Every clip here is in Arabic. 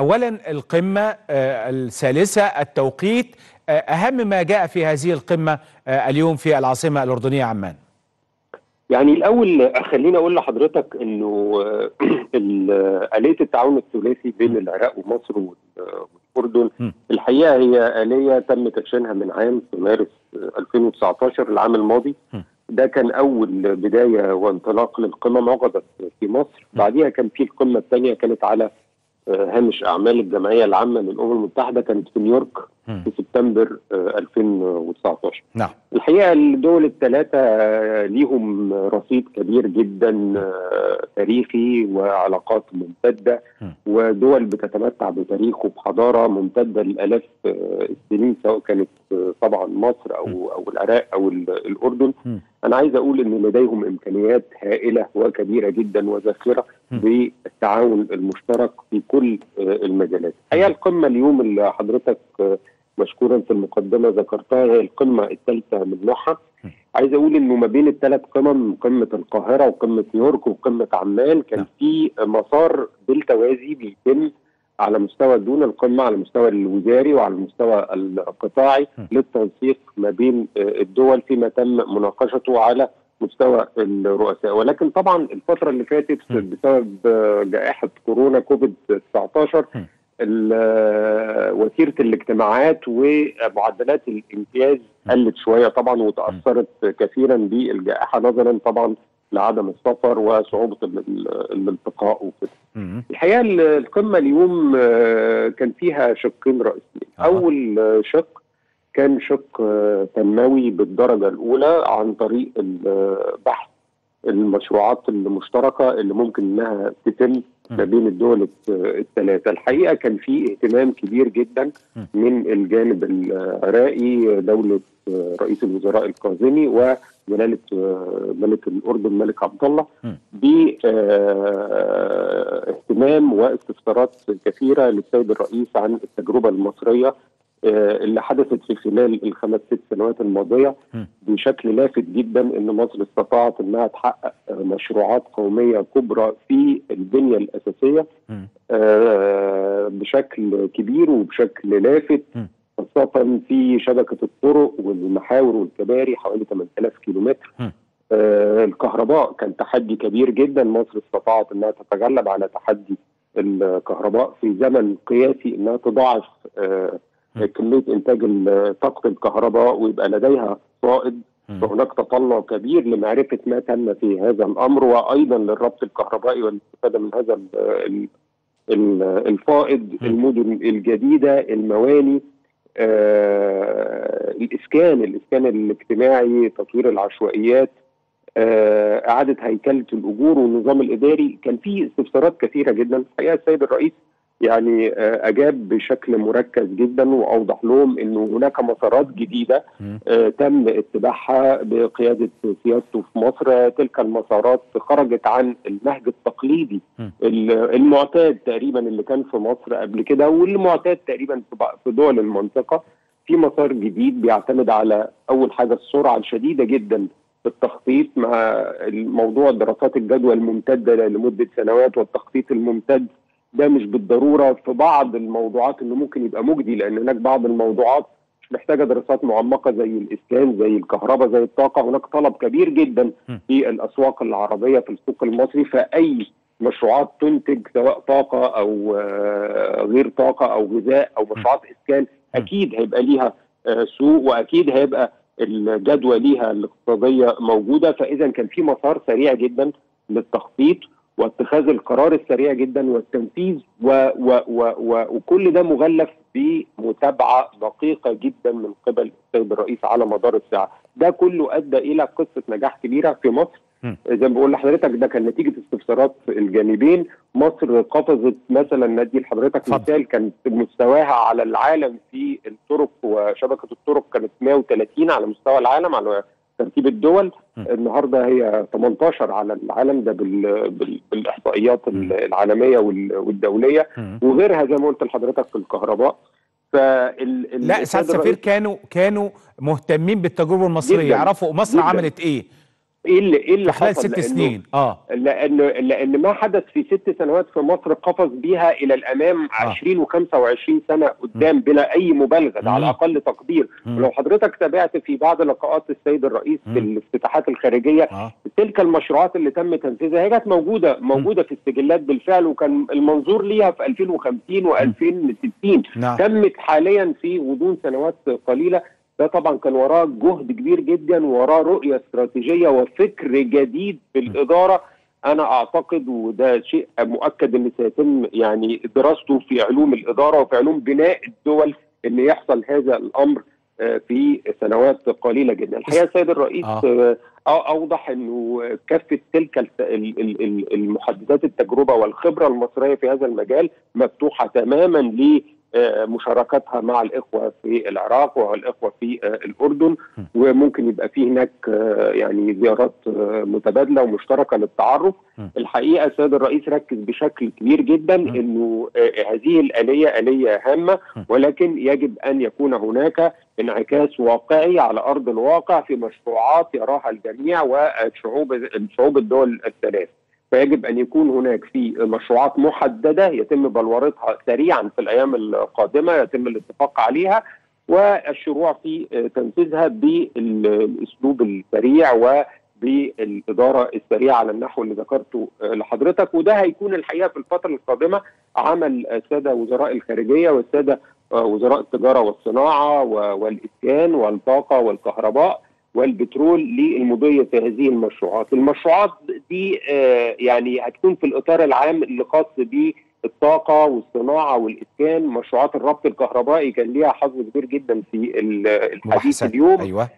أولا القمة الثالثة التوقيت، أهم ما جاء في هذه القمة اليوم في العاصمة الأردنية عمان. يعني الأول خليني أقول لحضرتك أنه آلية التعاون الثلاثي بين العراق ومصر والأردن الحقيقة هي آلية تم تدشينها من عام في مارس 2019 العام الماضي. ده كان أول بداية وانطلاق للقمم، عقدت في مصر، بعديها كان في القمة الثانية كانت على هامش أعمال الجمعية العامة للأمم المتحدة، كانت في نيويورك في سبتمبر 2019. نعم. الحقيقة الدول الثلاثة ليهم رصيد كبير جدا تاريخي وعلاقات ممتدة، ودول بتتمتع بتاريخ وبحضارة ممتدة لآلاف السنين، سواء كانت طبعا مصر أو العراق أو الأردن. أنا عايز أقول إن لديهم إمكانيات هائلة وكبيرة جدا وذخيرة بالتعاون المشترك في كل المجالات. هي القمة اليوم اللي حضرتك مشكورا في المقدمة ذكرتها هي القمة الثالثة من نوعها. عايز أقول إنه ما بين الثلاث قمم، قمة القاهرة وقمة نيويورك وقمة عمان، كان في مسار بالتوازي بيتم على مستوى دون القمة، على المستوى الوزاري وعلى المستوى القطاعي للتنسيق ما بين الدول فيما تم مناقشته على مستوى الرؤساء. ولكن طبعا الفترة اللي فاتت بسبب جائحة كورونا كوفيد 19 وتيرة الاجتماعات ومعدلات الامتياز قلت شوية طبعا، وتأثرت كثيرا بالجائحة نظرا طبعا لعدم السفر وصعوبة الالتقاء وكده. الحقيقة القمة اليوم كان فيها شقين رئيسيين. أول شق كان شق تنموي بالدرجة الأولى عن طريق بحث المشروعات المشتركة اللي ممكن إنها تتم ما بين الدول الثلاثة. الحقيقة كان في اهتمام كبير جدا من الجانب العراقي، دولة رئيس الوزراء الكاظمي وجلالة ملك الأردن الملك عبد الله، باهتمام واستفسارات كثيرة للسيد الرئيس عن التجربة المصرية اللي حدثت في خلال الخمس ست سنوات الماضية، بشكل لافت جدا ان مصر استطاعت انها تحقق مشروعات قومية كبرى في البنية الأساسية بشكل كبير وبشكل لافت، خاصة في شبكة الطرق والمحاور والكباري حوالي 8000 كيلومتر. الكهرباء كان تحدي كبير جدا، مصر استطاعت انها تتغلب على تحدي الكهرباء في زمن قياسي، انها تضاعف كمية إنتاج طاقة الكهرباء ويبقى لديها صائد. فهناك تطلع كبير لمعرفة ما تم في هذا الأمر، وأيضا للربط الكهربائي والاستفادة من هذا الفائض. المدن الجديدة، المواني، الإسكان الاجتماعي، تطوير العشوائيات، إعادة هيكلة الأجور والنظام الإداري. كان فيه استفسارات كثيرة جدا. الحقيقة السيد الرئيس يعني أجاب بشكل مركز جدا، وأوضح لهم أنه هناك مسارات جديدة تم اتباعها بقيادة سياسته في مصر. تلك المسارات خرجت عن النهج التقليدي المعتاد تقريبا اللي كان في مصر قبل كده، والمعتاد تقريبا في دول المنطقة، في مسار جديد بيعتمد على أول حاجة السرعة الشديدة جدا في التخطيط، مع الموضوع دراسات الجدوى الممتدة لمدة سنوات، والتخطيط الممتد ده مش بالضروره في بعض الموضوعات اللي ممكن يبقى مجدي، لان هناك بعض الموضوعات مش محتاجه دراسات معمقه زي الاسكان زي الكهرباء زي الطاقه. هناك طلب كبير جدا في الاسواق العربيه في السوق المصري، فاي مشروعات تنتج سواء طاقه او غير طاقه او غذاء او مشروعات اسكان اكيد هيبقى ليها سوق، واكيد هيبقى الجدوى ليها الاقتصاديه موجوده. فاذا كان في مسار سريع جدا للتخطيط واتخاذ القرار السريع جدا والتنفيذ وكل ده مغلف بمتابعه دقيقه جدا من قبل السيد الرئيس على مدار الساعه. ده كله ادى الى قصه نجاح كبيره في مصر. زي ما بقول لحضرتك ده كان نتيجه استفسارات الجانبين. مصر قفزت مثلا، ندي لحضرتك مثال، كانت مستواها على العالم في الطرق وشبكه الطرق كانت 130 على مستوى العالم على ترتيب الدول. النهارده هي 18 على العالم، ده بالاحصائيات العالميه والدوليه، وغيرها زي ما قلت لحضرتك في الكهرباء. لا سعاده السفير، كانوا مهتمين بالتجربه المصريه، يعرفوا مصر عملت ايه. ايه اللي حصل؟ 6 سنين لان ما حدث في 6 سنوات في مصر قفز بيها الى الامام 20 و25 سنه قدام بلا اي مبالغه، ده على اقل تقدير. ولو حضرتك تابعت في بعض لقاءات السيد الرئيس في الافتتاحات الخارجيه، تلك المشروعات اللي تم تنفيذها هي كانت موجوده في السجلات بالفعل، وكان المنظور ليها في 2050 و2060. تمت حاليا في غضون سنوات قليله. ده طبعا كان وراه جهد كبير جدا، وراه رؤيه استراتيجيه وفكر جديد في الاداره. انا اعتقد وده شيء مؤكد ان سيتم يعني دراسته في علوم الاداره وفي علوم بناء الدول، ان يحصل هذا الامر في سنوات قليله جدا. الحقيقه السيد الرئيس اوضح انه كافه تلك المحددات، التجربه والخبره المصريه في هذا المجال مفتوحه تماما ل مشاركتها مع الإخوة في العراق والإخوة في الأردن، وممكن يبقى فيه هناك يعني زيارات متبادلة ومشتركة للتعرف. الحقيقة السيد الرئيس ركز بشكل كبير جدا إنه هذه الآلية آلية هامة، ولكن يجب أن يكون هناك انعكاس واقعي على أرض الواقع في مشروعات يراها الجميع والشعوب الدول الثلاث. فيجب أن يكون هناك في مشروعات محددة يتم بلورتها سريعا في الأيام القادمة، يتم الاتفاق عليها والشروع في تنفيذها بالأسلوب السريع وبالإدارة السريعة على النحو اللي ذكرته لحضرتك. وده هيكون الحقيقة في الفترة القادمة عمل السادة وزراء الخارجية والسادة وزراء التجارة والصناعة والإسكان والطاقة والكهرباء والبترول للمضي في هذه المشروعات. المشروعات دي يعني هتكون في الإطار العام اللي خاص بالطاقة والصناعة والإسكان. مشروعات الربط الكهربائي كان ليها حظ كبير جدا في الحديث اليوم. أيوة.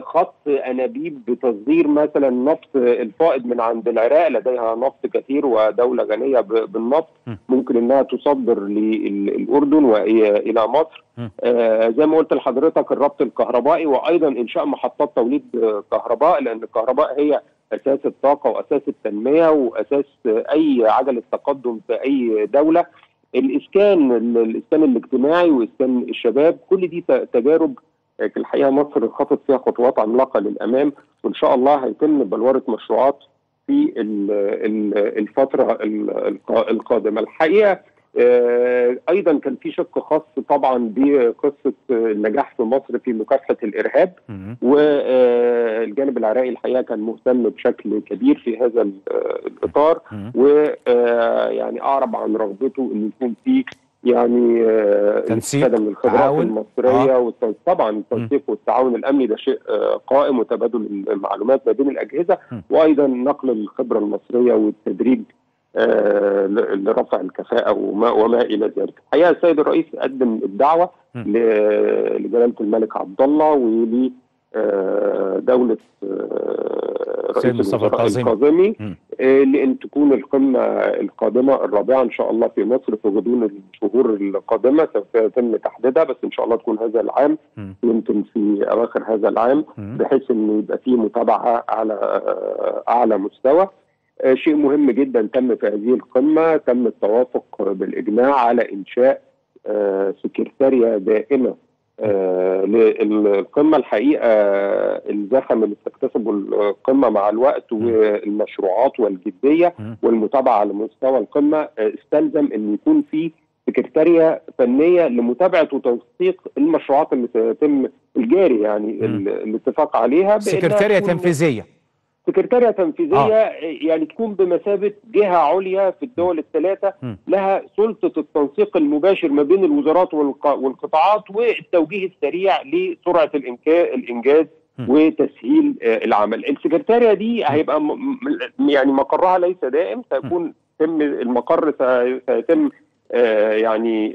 خط أنابيب بتصدير مثلا النفط الفائض من عند العراق، لديها نفط كثير ودولة غنية بالنفط، ممكن أنها تصدر للأردن وإلى مصر. زي ما قلت لحضرتك الربط الكهربائي، وأيضا إنشاء محطات توليد كهرباء، لأن الكهرباء هي أساس الطاقة وأساس التنمية وأساس أي عجلة تقدم في أي دولة. الإسكان الاجتماعي وإسكان الشباب، كل دي تجارب في الحقيقة مصر خطت فيها خطوات عملاقة للأمام، وإن شاء الله هيتم بلورة مشروعات في الفترة القادمة. الحقيقة أيضا كان في شق خاص طبعا بقصة النجاح في مصر في مكافحة الإرهاب، والجانب العراقي الحقيقة كان مهتم بشكل كبير في هذا الإطار، ويعني أعرب عن رغبته أن يكون فيه يعني الاستفادة من الخبرات المصرية، طبعا التنسيق والتعاون الأمني ده شيء قائم، وتبادل المعلومات ما بين الأجهزة، وأيضا نقل الخبرة المصرية والتدريب لرفع الكفاءة وما إلى ذلك. الحقيقة السيد الرئيس قدم الدعوة لجلالة الملك عبد الله ول دولة رئيس مصطفى الكاظمي لأن تكون القمة القادمة الرابعة إن شاء الله في مصر في غضون الشهور القادمة، سوف يتم تحديدها، بس إن شاء الله تكون هذا العام، يمكن في أواخر هذا العام، بحيث إنه يبقى فيه متابعة على أعلى مستوى. شيء مهم جدا تم في هذه القمة، تم التوافق بالإجماع على إنشاء سكرتارية دائمة للقمة. الحقيقة الزخم اللي بتكتسبه القمة مع الوقت والمشروعات والجدية والمتابعة على مستوى القمة استلزم أن يكون في سكرتارية فنية لمتابعة وتوثيق المشروعات اللي سيتم الجاري يعني الاتفاق عليها. سكرتارية تنفيذية، سكرتارية تنفيذية يعني تكون بمثابة جهة عليا في الدول الثلاثة، لها سلطة التنسيق المباشر ما بين الوزارات والقطاعات، والتوجيه السريع لسرعة الإنجاز وتسهيل العمل. السكرتارية دي هيبقى يعني مقرها ليس دائم، سيكون المقر سيتم يعني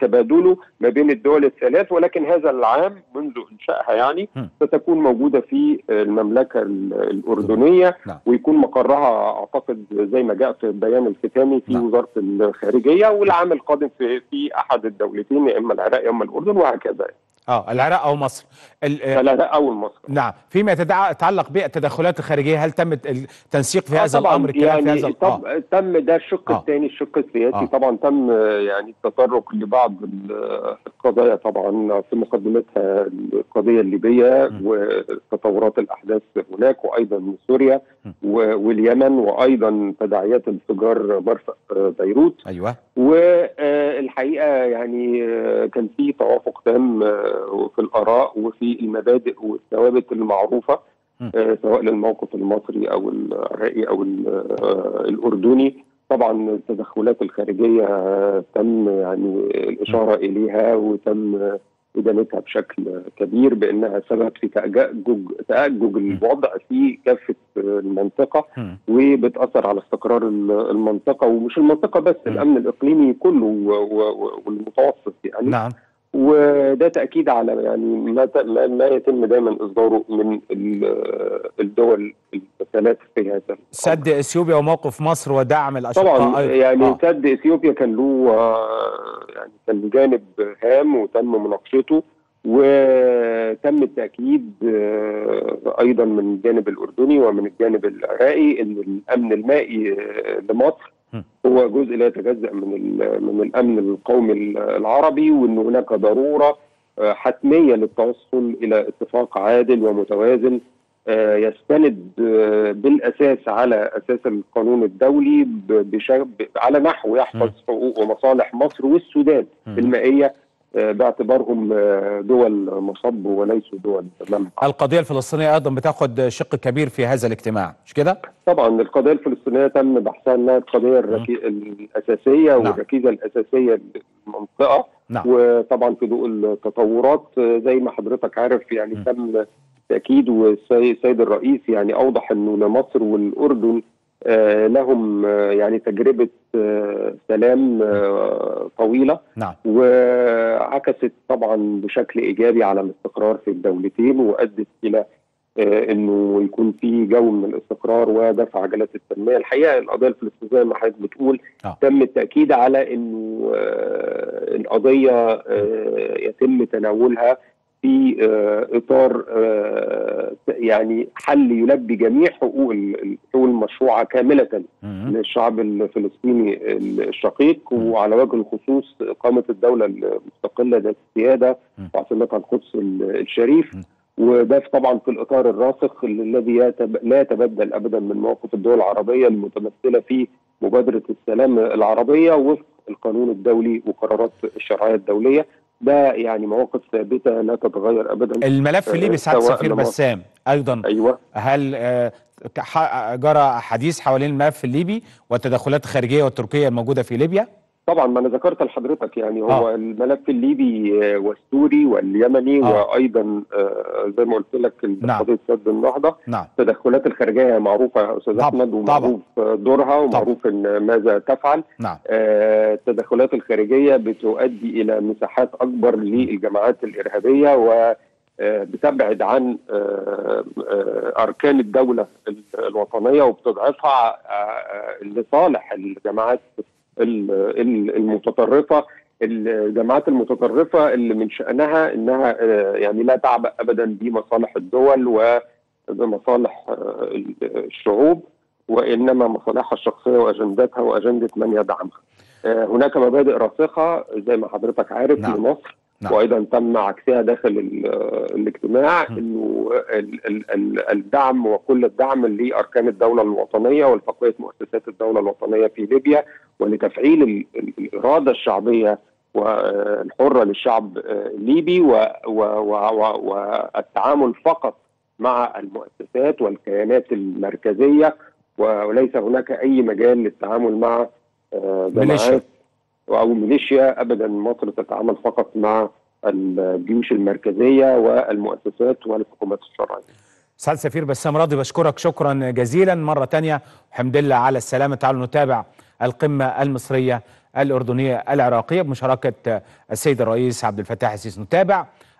تبادله ما بين الدول الثلاث، ولكن هذا العام منذ إنشائها يعني ستكون موجودة في المملكة الأردنية، ويكون مقرها أعتقد زي ما جاء في البيان الختامي في وزارة الخارجية، والعام القادم في أحد الدولتين، يا إما العراق يا إما الأردن وهكذا. العراق او مصر. العراق او مصر. نعم، فيما يتعلق بالتدخلات الخارجيه، هل تم التنسيق في هذا الامر؟ يعني في هذا تم ده الشق الثاني، الشق السياسي. طبعا تم يعني التطرق لبعض القضايا، طبعا في مقدمتها القضيه الليبيه وتطورات الاحداث هناك، وايضا سوريا واليمن، وايضا تداعيات انفجار مرفأ بيروت. ايوه، والحقيقه يعني كان في توافق تام في الآراء وفي المبادئ والثوابت المعروفة، سواء للموقف المصري أو العراقي أو الأردني. طبعا التدخلات الخارجية تم يعني الإشارة إليها، وتم إدانتها بشكل كبير بأنها سبب في تأجج الوضع في كافة المنطقة، وبتأثر على استقرار المنطقة، ومش المنطقة بس، الأمن الإقليمي كله والمتوسط يعني. نعم، وده تأكيد على يعني ما يتم دايما إصداره من الدول الثلاث في هذا الأمر. سد إثيوبيا وموقف مصر ودعم الأشقاء. طبعا يعني سد إثيوبيا كان له يعني كان جانب هام وتم مناقشته، وتم التأكيد أيضا من الجانب الأردني ومن الجانب العراقي إن الأمن المائي لمصر هو جزء لا يتجزأ من الأمن القومي العربي، وأن هناك ضرورة حتمية للتوصل إلى اتفاق عادل ومتوازن يستند بالأساس على أساس القانون الدولي على نحو يحفظ حقوق ومصالح مصر والسودان المائية باعتبارهم دول مصب وليسوا دول منبع. القضية الفلسطينية أيضا بتاخد شق كبير في هذا الاجتماع، مش كده؟ طبعا القضية الفلسطينية تم بحثها أنها القضية الأساسية والركيزة الأساسية للمنطقة. نعم. وطبعا في ضوء التطورات زي ما حضرتك عارف يعني تم تأكيد، والسيد الرئيس يعني أوضح أنه لمصر والأردن لهم يعني تجربة سلام طويلة. نعم. وعكست طبعا بشكل إيجابي على الاستقرار في الدولتين، وأدت إلى أنه يكون في جو من الاستقرار ودفع عجلات التنمية. الحقيقة القضية الفلسطينية زي ما حضرتك بتقول تم التأكيد على أنه القضية يتم تناولها في اطار يعني حل يلبي جميع حقوق المشروعه كامله للشعب الفلسطيني الشقيق، وعلى وجه الخصوص قامت الدوله المستقله ذات السياده وعاصمتها القدس الشريف، وده طبعا في الاطار الراسخ الذي لا يتبدل ابدا من موقف الدول العربيه المتمثله في مبادره السلام العربيه وفق القانون الدولي وقرارات الشرعيه الدوليه. ده يعني مواقف ثابته لا تتغير ابدا. الملف الليبي سعاده السفير بسام ايضا. ايوه، هل جرى حديث حوالين الملف الليبي والتدخلات الخارجيه والتركيه الموجوده في ليبيا؟ طبعا ما انا ذكرت لحضرتك يعني هو الملف الليبي والسوري واليمني وايضا زي ما قلت لك قضيه سد النهضه. نعم. التدخلات الخارجيه معروفه يا استاذ احمد، ومعروف دورها ومعروف ماذا تفعل. نعم. التدخلات الخارجيه بتؤدي الى مساحات اكبر للجماعات الارهابيه، وبتبعد عن اركان الدوله الوطنيه، وبتضعفها لصالح الجماعات المتطرفة. الجماعات المتطرفة اللي من شأنها انها يعني لا تعبأ ابدا بمصالح الدول وبمصالح الشعوب، وانما مصالحها الشخصية واجندتها واجندة من يدعمها. هناك مبادئ راسخة زي ما حضرتك عارف لمصر. نعم. وايضا تم عكسها داخل الاجتماع، انه الدعم وكل الدعم لاركان الدوله الوطنيه ولتقويه مؤسسات الدوله الوطنيه في ليبيا، ولتفعيل الاراده الشعبيه والحره للشعب الليبي، والتعامل فقط مع المؤسسات والكيانات المركزيه، وليس هناك اي مجال للتعامل مع جماعات أو ميليشيا أبدا. مصر تتعامل فقط مع الجيوش المركزية والمؤسسات والحكومات الشرعية. سعادة السفير بسام راضي، بشكرك شكرا جزيلا مرة تانية، الحمد لله على السلامة. تعالوا نتابع القمة المصرية الأردنية العراقية بمشاركة السيد الرئيس عبد الفتاح السيسي، نتابع